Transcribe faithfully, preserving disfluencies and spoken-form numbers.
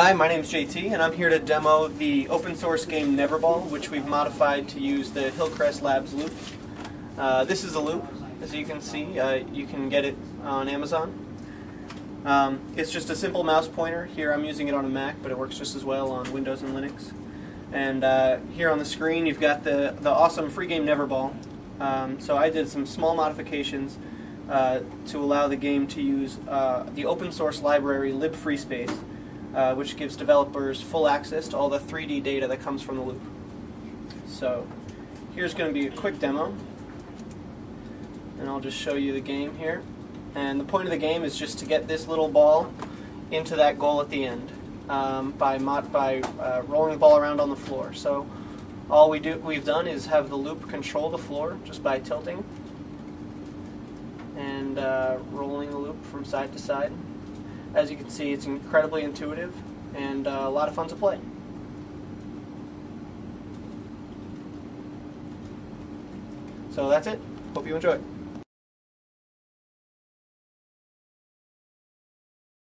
Hi, my name is J T, and I'm here to demo the open source game Neverball, which we've modified to use the Hillcrest Labs loop. Uh, this is a loop, as you can see. Uh, you can get it on Amazon. Um, it's just a simple mouse pointer. Here I'm using it on a Mac, but it works just as well on Windows and Linux. And uh, here on the screen you've got the, the awesome free game Neverball. Um, so I did some small modifications uh, to allow the game to use uh, the open source library libfreespace, Uh, which gives developers full access to all the three D data that comes from the loop. So here's going to be a quick demo, and I'll just show you the game here. And the point of the game is just to get this little ball into that goal at the end um, by mod by uh, rolling the ball around on the floor. So all we do we've done is have the loop control the floor just by tilting and uh, rolling the loop from side to side. As you can see, it's incredibly intuitive and uh, a lot of fun to play. So that's it. Hope you enjoy.